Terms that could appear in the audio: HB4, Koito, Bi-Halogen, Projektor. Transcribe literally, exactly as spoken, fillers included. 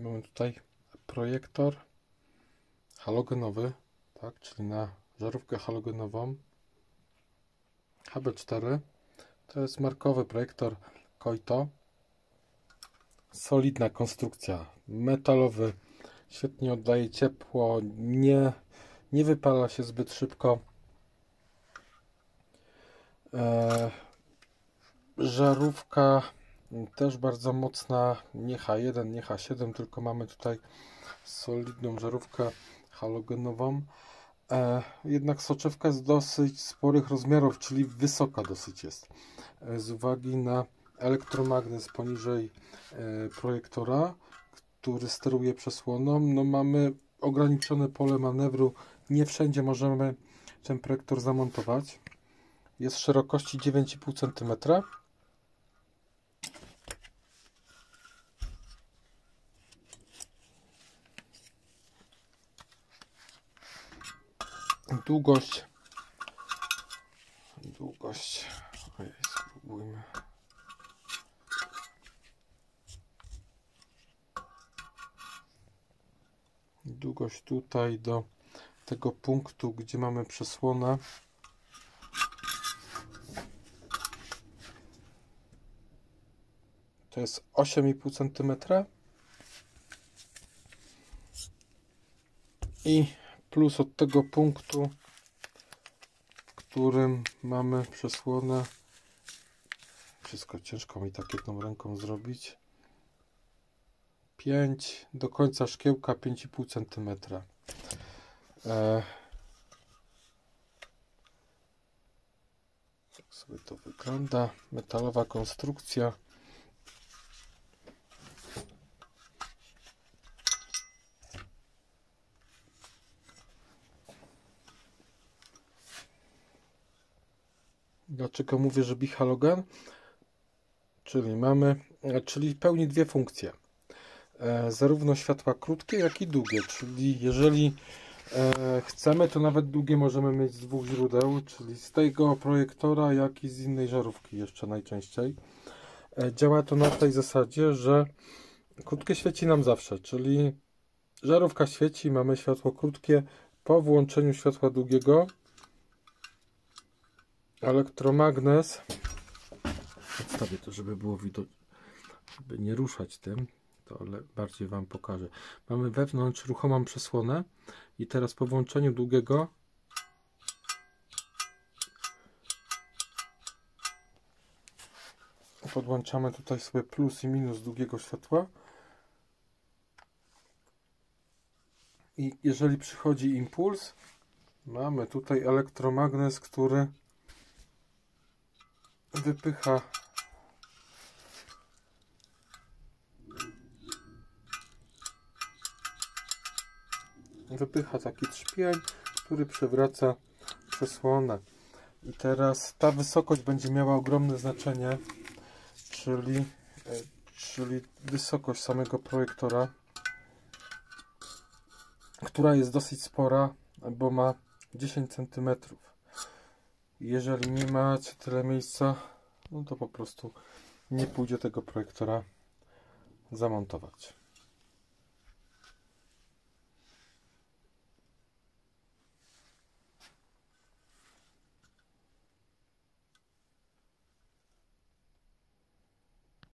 Mamy tutaj projektor halogenowy, tak, czyli na żarówkę halogenową H B cztery. To jest markowy projektor Koito. Solidna konstrukcja, metalowy, świetnie oddaje ciepło, nie, nie wypala się zbyt szybko. Eee, żarówka też bardzo mocna, nie H jeden, nie H siedem, tylko mamy tutaj solidną żarówkę halogenową. E, jednak soczewka jest dosyć sporych rozmiarów, czyli wysoka dosyć jest. E, z uwagi na elektromagnes poniżej e, projektora, który steruje przesłoną, no mamy ograniczone pole manewru. Nie wszędzie możemy ten projektor zamontować. Jest w szerokości dziewięć i pół centymetra. Długość, długość, ojej, spróbujmy. Długość tutaj do tego punktu, gdzie mamy przesłonę. To jest osiem i pół centymetra. I plus od tego punktu, w którym mamy przesłonę. Wszystko ciężko mi tak jedną ręką zrobić. pięć do końca szkiełka pięć i pół centymetra. E... Tak sobie to wygląda. Metalowa konstrukcja. Dlaczego mówię, że Bi-Halogen? Czyli mamy, czyli pełni dwie funkcje. E, zarówno światła krótkie, jak i długie. Czyli jeżeli e, chcemy, to nawet długie możemy mieć z dwóch źródeł, czyli z tego projektora, jak i z innej żarówki jeszcze najczęściej. E, działa to na tej zasadzie, że krótkie świeci nam zawsze, czyli żarówka świeci, mamy światło krótkie. Po włączeniu światła długiego elektromagnes, odstawię to, żeby było widać, żeby nie ruszać tym, to bardziej wam pokażę. Mamy wewnątrz ruchomą przesłonę i teraz po włączeniu długiego podłączamy tutaj sobie plus i minus długiego światła i jeżeli przychodzi impuls, mamy tutaj elektromagnes, który wypycha wypycha taki trzpień, który przewraca przesłonę. I teraz ta wysokość będzie miała ogromne znaczenie, czyli, czyli wysokość samego projektora, która jest dosyć spora, bo ma dziesięć centymetrów. Jeżeli nie macie tyle miejsca, no to po prostu nie pójdzie tego projektora zamontować.